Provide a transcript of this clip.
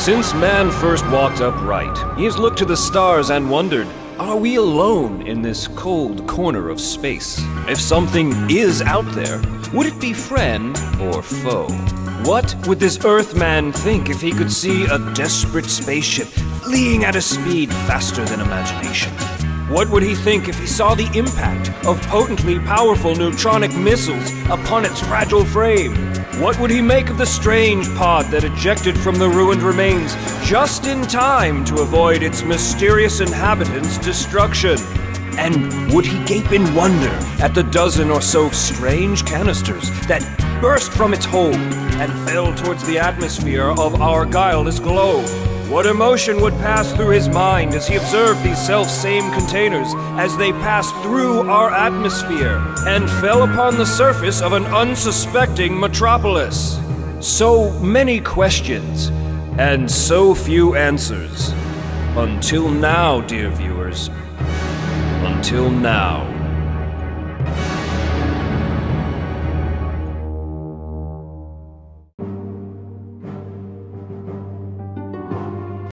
Since man first walked upright, he has looked to the stars and wondered, are we alone in this cold corner of space? If something is out there, would it be friend or foe? What would this Earthman think if he could see a desperate spaceship fleeing at a speed faster than imagination? What would he think if he saw the impact of potently powerful neutronic missiles upon its fragile frame? What would he make of the strange pod that ejected from the ruined remains just in time to avoid its mysterious inhabitants' destruction? And would he gape in wonder at the dozen or so strange canisters that burst from its hold and fell towards the atmosphere of our guileless globe? What emotion would pass through his mind as he observed these self-same containers as they passed through our atmosphere and fell upon the surface of an unsuspecting metropolis? So many questions and so few answers. Until now, dear viewers. Until now.